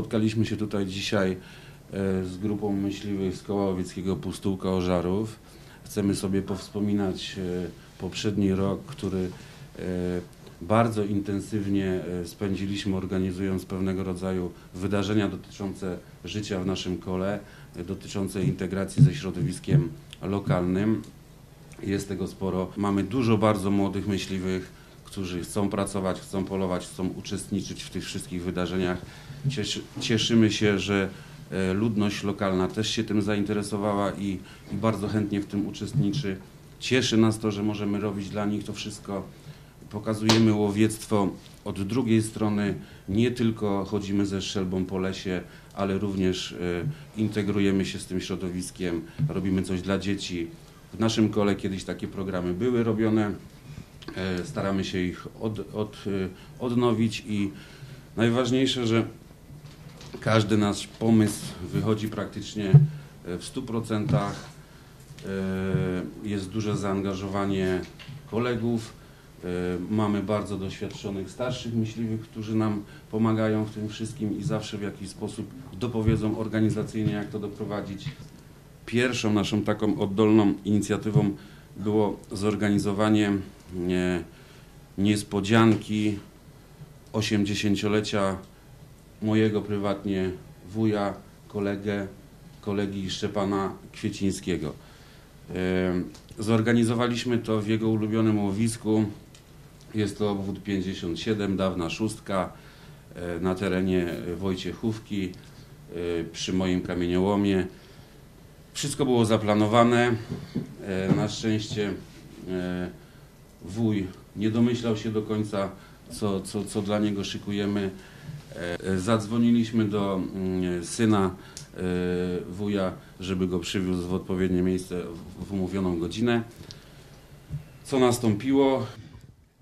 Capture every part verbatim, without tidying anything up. Spotkaliśmy się tutaj dzisiaj z grupą myśliwych z Koła Łowieckiego Pustułka Ożarów. Chcemy sobie powspominać poprzedni rok, który bardzo intensywnie spędziliśmy, organizując pewnego rodzaju wydarzenia dotyczące życia w naszym kole, dotyczące integracji ze środowiskiem lokalnym. Jest tego sporo. Mamy dużo bardzo młodych myśliwych, którzy chcą pracować, chcą polować, chcą uczestniczyć w tych wszystkich wydarzeniach. Cieszymy się, że ludność lokalna też się tym zainteresowała i, i bardzo chętnie w tym uczestniczy. Cieszy nas to, że możemy robić dla nich to wszystko. Pokazujemy łowiectwo od drugiej strony. Nie tylko chodzimy ze strzelbą po lesie, ale również integrujemy się z tym środowiskiem, robimy coś dla dzieci. W naszym kole kiedyś takie programy były robione. Staramy się ich od, od, odnowić i najważniejsze, że każdy nasz pomysł wychodzi praktycznie w stu procentach. Jest duże zaangażowanie kolegów. Mamy bardzo doświadczonych starszych myśliwych, którzy nam pomagają w tym wszystkim i zawsze w jakiś sposób dopowiedzą organizacyjnie, jak to doprowadzić. Pierwszą naszą taką oddolną inicjatywą było zorganizowanie niespodzianki osiemdziesięciolecia mojego prywatnie wuja, kolegę, kolegi Szczepana Kwiecińskiego. Zorganizowaliśmy to w jego ulubionym łowisku. Jest to obwód pięćdziesiąt siedem, dawna szóstka, na terenie Wojciechówki, przy moim kamieniołomie. Wszystko było zaplanowane. Na szczęście wuj nie domyślał się do końca, co, co, co dla niego szykujemy. Zadzwoniliśmy do syna wuja, żeby go przywiózł w odpowiednie miejsce w umówioną godzinę. Co nastąpiło?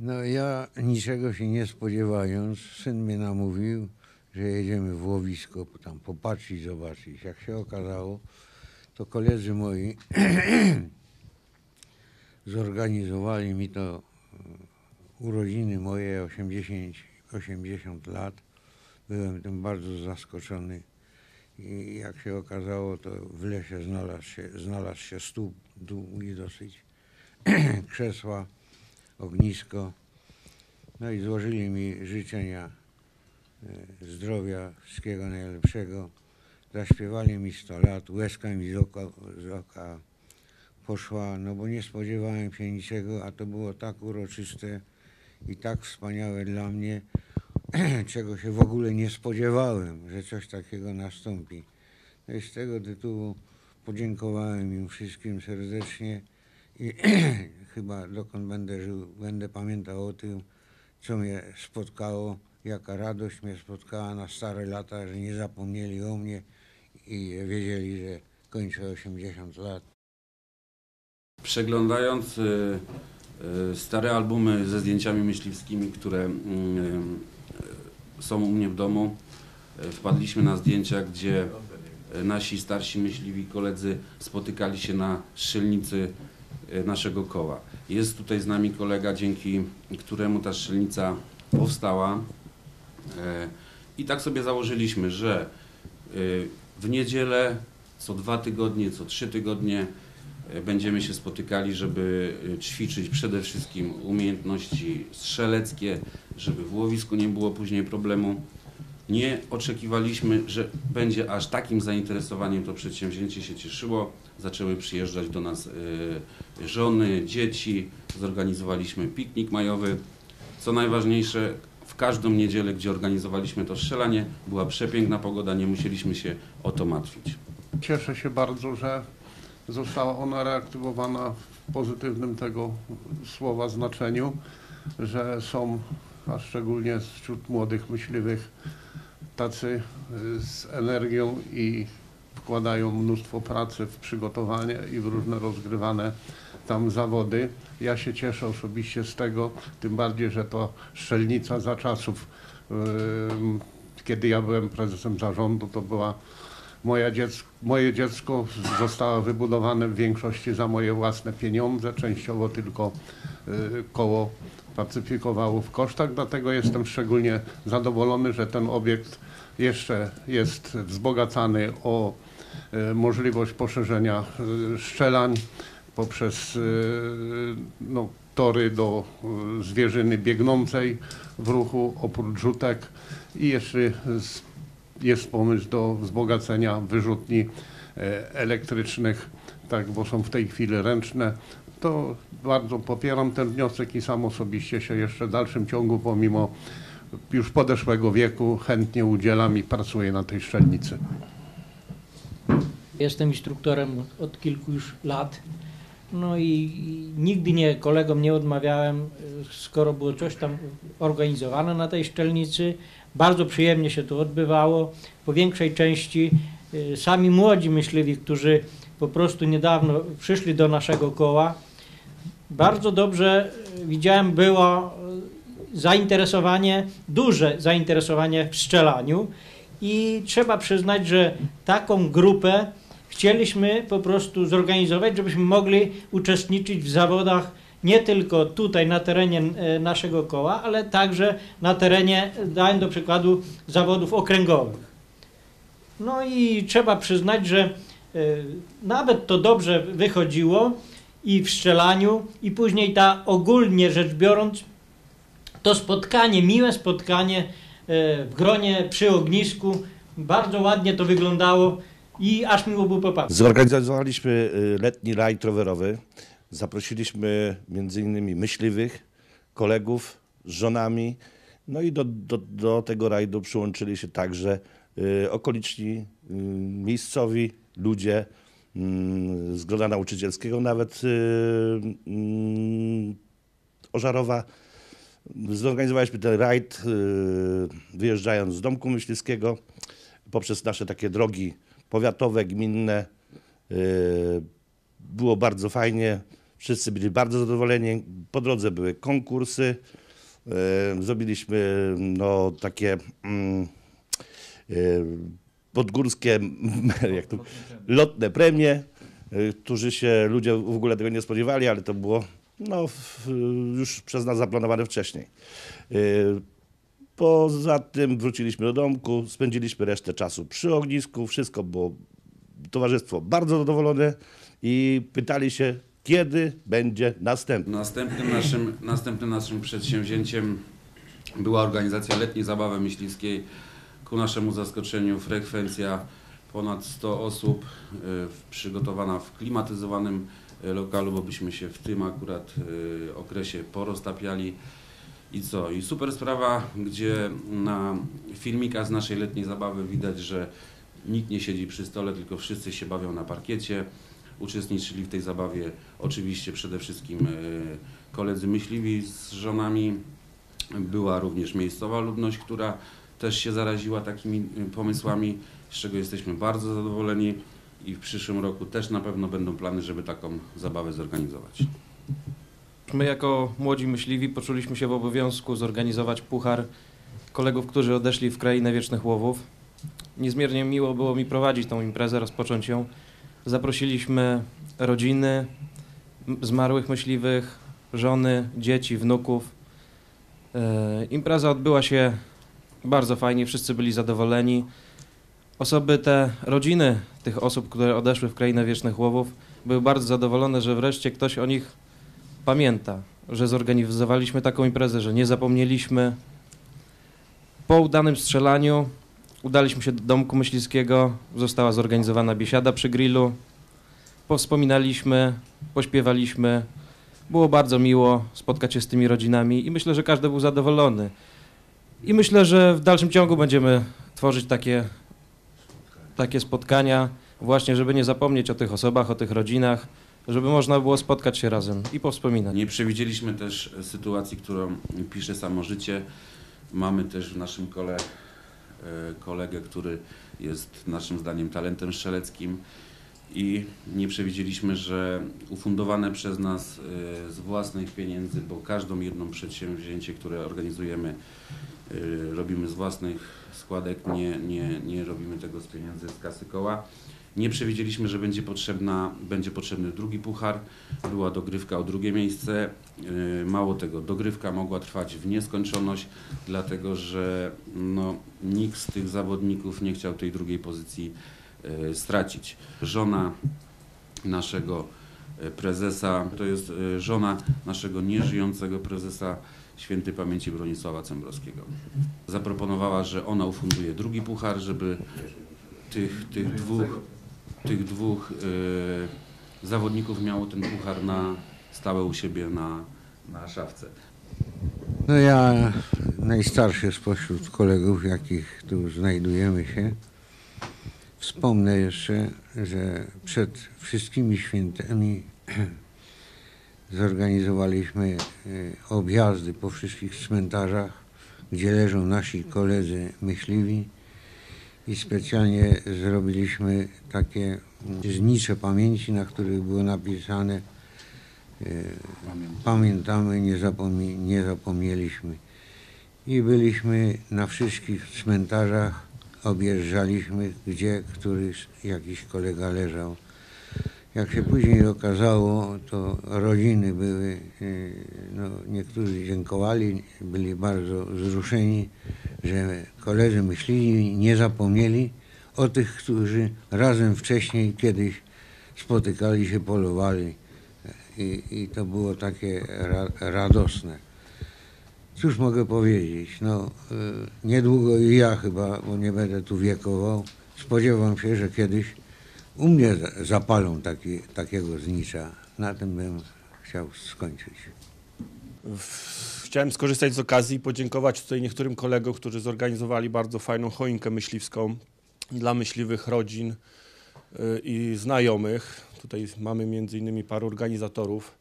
No ja niczego się nie spodziewając, syn mnie namówił, że jedziemy w łowisko, tam popatrzeć, zobaczyć. Jak się okazało, to koledzy moi zorganizowali mi to urodziny moje, osiemdziesiąt, osiemdziesiąt lat. Byłem tym bardzo zaskoczony i jak się okazało, to w lesie znalazł się, znalazł się stół długi dosyć, krzesła, ognisko. No i złożyli mi życzenia zdrowia, wszystkiego najlepszego. Zaśpiewali mi sto lat, łezka mi z oka, z oka poszła, no bo nie spodziewałem się niczego, a to było tak uroczyste i tak wspaniałe dla mnie, czego się w ogóle nie spodziewałem, że coś takiego nastąpi. No i z tego tytułu podziękowałem im wszystkim serdecznie i chyba dokąd będę żył, będę pamiętał o tym, co mnie spotkało, jaka radość mnie spotkała na stare lata, że nie zapomnieli o mnie i wiedzieli, że kończę osiemdziesiąt lat. Przeglądając stare albumy ze zdjęciami myśliwskimi, które są u mnie w domu, wpadliśmy na zdjęcia, gdzie nasi starsi myśliwi koledzy spotykali się na strzelnicy naszego koła. Jest tutaj z nami kolega, dzięki któremu ta strzelnica powstała. I tak sobie założyliśmy, że w niedzielę co dwa tygodnie, co trzy tygodnie będziemy się spotykali, żeby ćwiczyć przede wszystkim umiejętności strzeleckie, żeby w łowisku nie było później problemu. Nie oczekiwaliśmy, że będzie aż takim zainteresowaniem to przedsięwzięcie się cieszyło. Zaczęły przyjeżdżać do nas żony, dzieci, zorganizowaliśmy piknik majowy. Co najważniejsze, w każdą niedzielę, gdzie organizowaliśmy to strzelanie, była przepiękna pogoda, nie musieliśmy się o to martwić. Cieszę się bardzo, że została ona reaktywowana w pozytywnym tego słowa znaczeniu, że są, a szczególnie wśród młodych myśliwych, tacy z energią i wkładają mnóstwo pracy w przygotowanie i w różne rozgrywane tam zawody. Ja się cieszę osobiście z tego, tym bardziej, że to strzelnica za czasów, yy, kiedy ja byłem prezesem zarządu, to była Moja dziecko, moje dziecko zostało wybudowane w większości za moje własne pieniądze, częściowo tylko koło partycypowało w kosztach, dlatego jestem szczególnie zadowolony, że ten obiekt jeszcze jest wzbogacany o możliwość poszerzenia szczelań poprzez no, tory do zwierzyny biegnącej w ruchu, oprócz rzutek, i jeszcze jest pomysł do wzbogacenia wyrzutni elektrycznych, tak, bo są w tej chwili ręczne. To bardzo popieram ten wniosek i sam osobiście się jeszcze w dalszym ciągu, pomimo już podeszłego wieku, chętnie udzielam i pracuję na tej szczelnicy. Jestem instruktorem od kilku już lat, no i nigdy nie, kolegom nie odmawiałem, skoro było coś tam organizowane na tej szczelnicy. Bardzo przyjemnie się to odbywało. Po większej części sami młodzi myśliwi, którzy po prostu niedawno przyszli do naszego koła, bardzo dobrze widziałem, było zainteresowanie, duże zainteresowanie w strzelaniu, i trzeba przyznać, że taką grupę chcieliśmy po prostu zorganizować, żebyśmy mogli uczestniczyć w zawodach nie tylko tutaj na terenie naszego koła, ale także na terenie, dałem do przykładu, zawodów okręgowych. No i trzeba przyznać, że nawet to dobrze wychodziło i w strzelaniu, i później ta, ogólnie rzecz biorąc, to spotkanie, miłe spotkanie w gronie, przy ognisku, bardzo ładnie to wyglądało i aż miło było popatrzeć. Zorganizowaliśmy letni rajd rowerowy, zaprosiliśmy między innymi myśliwych, kolegów z żonami, no i do, do, do tego rajdu przyłączyli się także okoliczni, miejscowi ludzie z grona nauczycielskiego, nawet Ożarowa. Zorganizowaliśmy ten rajd, wyjeżdżając z Domku Myśliwskiego poprzez nasze takie drogi powiatowe, gminne. Było bardzo fajnie, wszyscy byli bardzo zadowoleni. Po drodze były konkursy, zrobiliśmy no, takie podgórskie, jak to, lotne premie, którzy się ludzie w ogóle tego nie spodziewali, ale to było no, już przez nas zaplanowane wcześniej. Poza tym wróciliśmy do domku, spędziliśmy resztę czasu przy ognisku, wszystko było, towarzystwo bardzo zadowolone i pytali się, kiedy będzie następny. Następnym naszym, następnym naszym przedsięwzięciem była organizacja letniej zabawy myśliwskiej. Ku naszemu zaskoczeniu frekwencja ponad sto osób, y, przygotowana w klimatyzowanym lokalu, bo byśmy się w tym akurat y, okresie poroztapiali. I co? I super sprawa, gdzie na filmikach z naszej letniej zabawy widać, że nikt nie siedzi przy stole, tylko wszyscy się bawią na parkiecie. Uczestniczyli w tej zabawie oczywiście przede wszystkim y, koledzy myśliwi z żonami. Była również miejscowa ludność, która też się zaraziła takimi pomysłami, z czego jesteśmy bardzo zadowoleni i w przyszłym roku też na pewno będą plany, żeby taką zabawę zorganizować. My jako młodzi myśliwi poczuliśmy się w obowiązku zorganizować puchar kolegów, którzy odeszli w krainę wiecznych łowów. Niezmiernie miło było mi prowadzić tą imprezę, rozpocząć ją. Zaprosiliśmy rodziny zmarłych myśliwych, żony, dzieci, wnuków. Yy, impreza odbyła się bardzo fajnie, wszyscy byli zadowoleni. Osoby te, rodziny tych osób, które odeszły w krainę wiecznych łowów, były bardzo zadowolone, że wreszcie ktoś o nich pamięta, że zorganizowaliśmy taką imprezę, że nie zapomnieliśmy. Po udanym strzelaniu udaliśmy się do Domku Myśliwskiego, została zorganizowana biesiada przy grillu. Powspominaliśmy, pośpiewaliśmy. Było bardzo miło spotkać się z tymi rodzinami i myślę, że każdy był zadowolony. I myślę, że w dalszym ciągu będziemy tworzyć takie, takie spotkania właśnie, żeby nie zapomnieć o tych osobach, o tych rodzinach, żeby można było spotkać się razem i powspominać. Nie przewidzieliśmy też sytuacji, którą pisze samo życie. Mamy też w naszym kole kolegę, który jest naszym zdaniem talentem strzeleckim i nie przewidzieliśmy, że ufundowane przez nas z własnych pieniędzy, bo każdą jedną przedsięwzięcie, które organizujemy, robimy z własnych składek, nie, nie, nie robimy tego z pieniędzy z kasy koła. Nie przewidzieliśmy, że będzie, potrzebna, będzie potrzebny drugi puchar, była dogrywka o drugie miejsce. Mało tego, dogrywka mogła trwać w nieskończoność, dlatego że no, nikt z tych zawodników nie chciał tej drugiej pozycji stracić. Żona naszego prezesa, to jest żona naszego nieżyjącego prezesa świętej pamięci Bronisława Cębrowskiego. Zaproponowała, że ona ufunduje drugi puchar, żeby tych, tych dwóch tych dwóch y, zawodników miało ten puchar na stałe u siebie na, na szafce. No ja najstarszy spośród kolegów, jakich tu znajdujemy się. Wspomnę jeszcze, że przed wszystkimi świętami zorganizowaliśmy objazdy po wszystkich cmentarzach, gdzie leżą nasi koledzy myśliwi. I specjalnie zrobiliśmy takie znicze pamięci, na których było napisane pamiętamy, nie, zapomnie, nie zapomnieliśmy. I byliśmy na wszystkich cmentarzach, objeżdżaliśmy, gdzie któryś jakiś kolega leżał. Jak się później okazało, to rodziny były, no, niektórzy dziękowali, byli bardzo wzruszeni, że koledzy myślili, nie zapomnieli o tych, którzy razem wcześniej kiedyś spotykali się, polowali. I, i to było takie ra, radosne. Cóż mogę powiedzieć, no niedługo i ja chyba, bo nie będę tu wiekował, spodziewam się, że kiedyś u mnie zapalą taki, takiego znicza. Na tym bym chciał skończyć. Chciałem skorzystać z okazji i podziękować tutaj niektórym kolegom, którzy zorganizowali bardzo fajną choinkę myśliwską dla myśliwych rodzin i znajomych. Tutaj mamy między innymi paru organizatorów.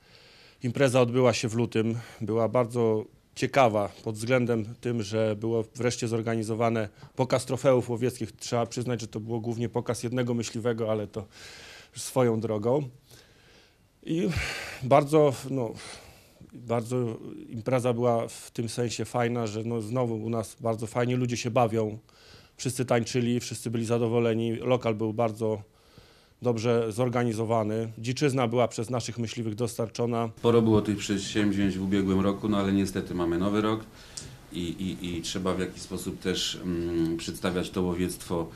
Impreza odbyła się w lutym. Była bardzo ciekawa pod względem tym, że było wreszcie zorganizowane pokaz trofeów łowieckich. Trzeba przyznać, że to było głównie pokaz jednego myśliwego, ale to swoją drogą. I bardzo, no, bardzo impreza była w tym sensie fajna, że no, znowu u nas bardzo fajnie ludzie się bawią. Wszyscy tańczyli, wszyscy byli zadowoleni. Lokal był bardzo dobrze zorganizowany. Dziczyzna była przez naszych myśliwych dostarczona. Sporo było tych przedsięwzięć w ubiegłym roku, no ale niestety mamy nowy rok i, i, i trzeba w jakiś sposób też mm, przedstawiać to łowiectwo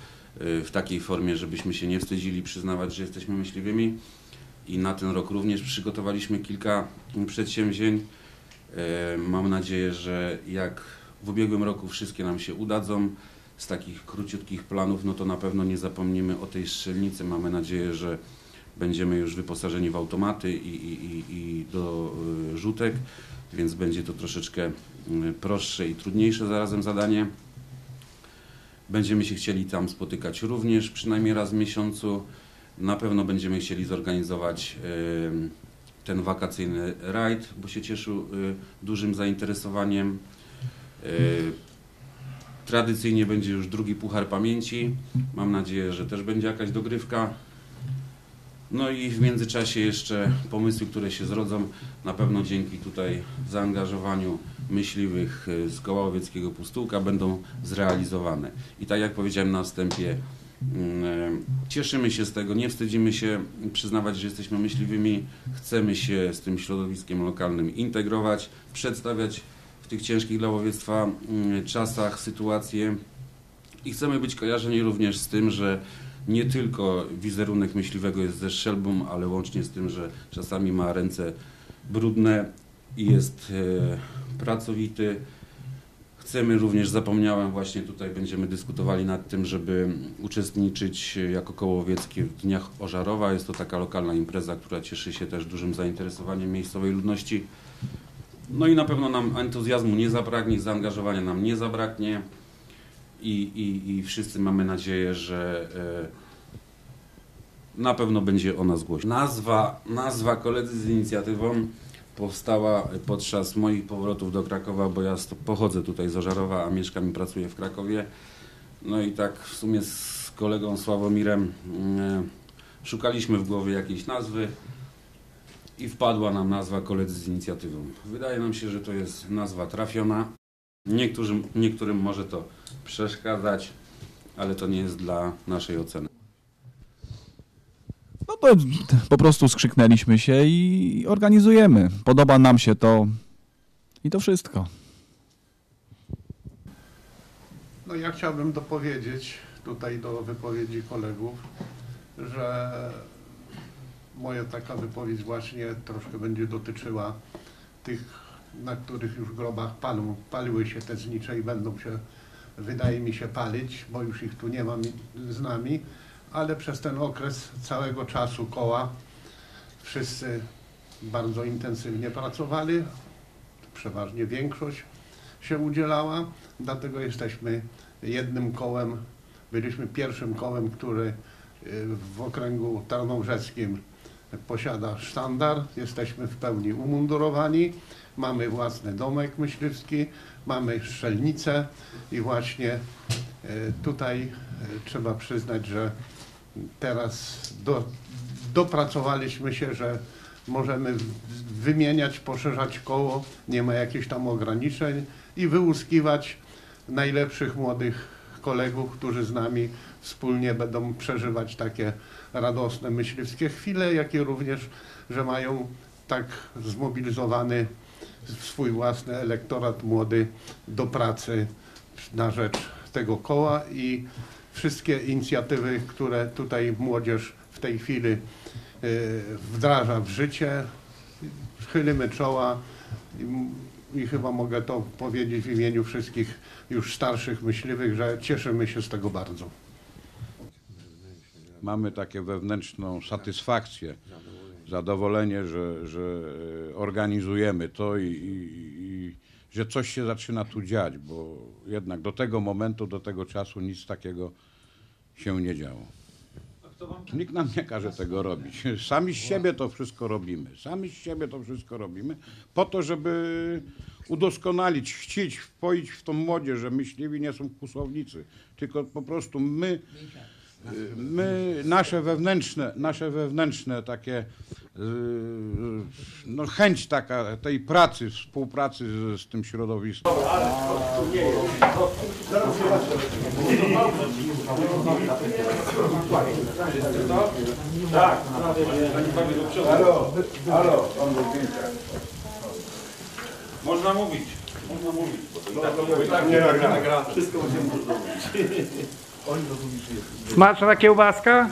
y, w takiej formie, żebyśmy się nie wstydzili przyznawać, że jesteśmy myśliwymi. I na ten rok również przygotowaliśmy kilka przedsięwzięć. Y, mam nadzieję, że jak w ubiegłym roku wszystkie nam się udadzą, z takich króciutkich planów, no to na pewno nie zapomnimy o tej strzelnicy. Mamy nadzieję, że będziemy już wyposażeni w automaty i, i, i do rzutek, więc będzie to troszeczkę prostsze i trudniejsze zarazem zadanie. Będziemy się chcieli tam spotykać również, przynajmniej raz w miesiącu. Na pewno będziemy chcieli zorganizować ten wakacyjny rajd, bo się cieszył dużym zainteresowaniem. Tradycyjnie będzie już drugi puchar pamięci. Mam nadzieję, że też będzie jakaś dogrywka. No i w międzyczasie jeszcze pomysły, które się zrodzą. Na pewno dzięki tutaj zaangażowaniu myśliwych z Koła Łowieckiego Pustułka będą zrealizowane. I tak jak powiedziałem na wstępie, cieszymy się z tego, nie wstydzimy się przyznawać, że jesteśmy myśliwymi. Chcemy się z tym środowiskiem lokalnym integrować, przedstawiać w tych ciężkich dla łowiectwa czasach, sytuacje i chcemy być kojarzeni również z tym, że nie tylko wizerunek myśliwego jest ze strzelbą, ale łącznie z tym, że czasami ma ręce brudne i jest e, pracowity. Chcemy również, zapomniałem, właśnie tutaj będziemy dyskutowali nad tym, żeby uczestniczyć jako koło łowieckie w Dniach Ożarowa. Jest to taka lokalna impreza, która cieszy się też dużym zainteresowaniem miejscowej ludności. No i na pewno nam entuzjazmu nie zabraknie, zaangażowania nam nie zabraknie i, i, i wszyscy mamy nadzieję, że y, na pewno będzie o nas głośno. Nazwa, nazwa koledzy z inicjatywą powstała podczas moich powrotów do Krakowa, bo ja pochodzę tutaj z Ożarowa, a mieszkam i pracuję w Krakowie. No i tak w sumie z kolegą Sławomirem y, Szukaliśmy w głowie jakiejś nazwy i wpadła nam nazwa Koledzy z inicjatywą. Wydaje nam się, że to jest nazwa trafiona. Niektórym, niektórym może to przeszkadzać, ale to nie jest dla naszej oceny. No to po prostu skrzyknęliśmy się i organizujemy. Podoba nam się to i to wszystko. No ja chciałbym dopowiedzieć tutaj do wypowiedzi kolegów, że moja taka wypowiedź właśnie troszkę będzie dotyczyła tych, na których już grobach palą, paliły się te znicze i będą się, wydaje mi się, palić, bo już ich tu nie ma z nami, ale przez ten okres całego czasu koła wszyscy bardzo intensywnie pracowali, przeważnie większość się udzielała, dlatego jesteśmy jednym kołem, byliśmy pierwszym kołem, który w okręgu tarnobrzeskim posiada sztandar, jesteśmy w pełni umundurowani, mamy własny domek myśliwski, mamy strzelnicę i właśnie tutaj trzeba przyznać, że teraz do, dopracowaliśmy się, że możemy wymieniać, poszerzać koło, nie ma jakichś tam ograniczeń i wyłuskiwać najlepszych młodych kolegów, którzy z nami wspólnie będą przeżywać takie radosne myśliwskie chwile, jak i również, że mają tak zmobilizowany swój własny elektorat młody do pracy na rzecz tego koła i wszystkie inicjatywy, które tutaj młodzież w tej chwili wdraża w życie, chylimy czoła i chyba mogę to powiedzieć w imieniu wszystkich już starszych myśliwych, że cieszymy się z tego bardzo. Mamy takie wewnętrzną satysfakcję, zadowolenie, że, że organizujemy to i, i, i że coś się zaczyna tu dziać, bo jednak do tego momentu, do tego czasu nic takiego się nie działo. Nikt nam nie każe tego robić. Sami z siebie to wszystko robimy. Sami z siebie to wszystko robimy po to, żeby udoskonalić, chcić, wpoić w tą młodzież, że myśliwi nie są kłusownicy, tylko po prostu my, my nasze wewnętrzne, nasze wewnętrzne takie, no chęć taka tej pracy, współpracy z, z tym środowiskiem. Można mówić, można mówić. Wszystko będzie można mówić. Smaczna kiełbaska?